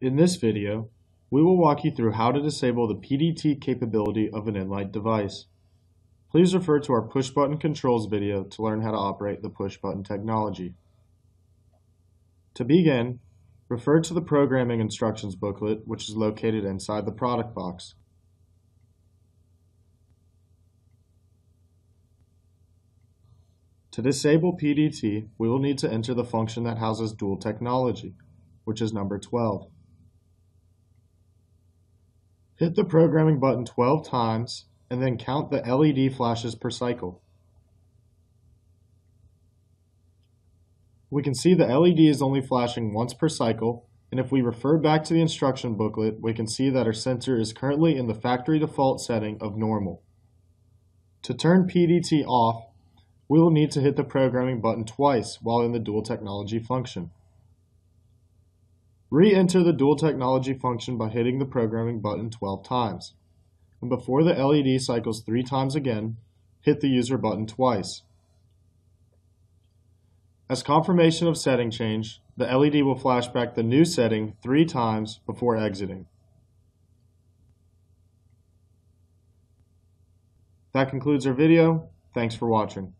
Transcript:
In this video, we will walk you through how to disable the PDT capability of an InLight device. Please refer to our push button controls video to learn how to operate the push button technology. To begin, refer to the programming instructions booklet, which is located inside the product box. To disable PDT, we will need to enter the function that houses dual technology, which is number 12. Hit the programming button 12 times and then count the LED flashes per cycle. We can see the LED is only flashing once per cycle, and if we refer back to the instruction booklet, we can see that our sensor is currently in the factory default setting of normal. To turn PDT off, we will need to hit the programming button twice while in the dual technology function. Re-enter the dual technology function by hitting the programming button 12 times. And before the LED cycles 3 times again, hit the user button twice. As confirmation of setting change, the LED will flash back the new setting 3 times before exiting. That concludes our video. Thanks for watching.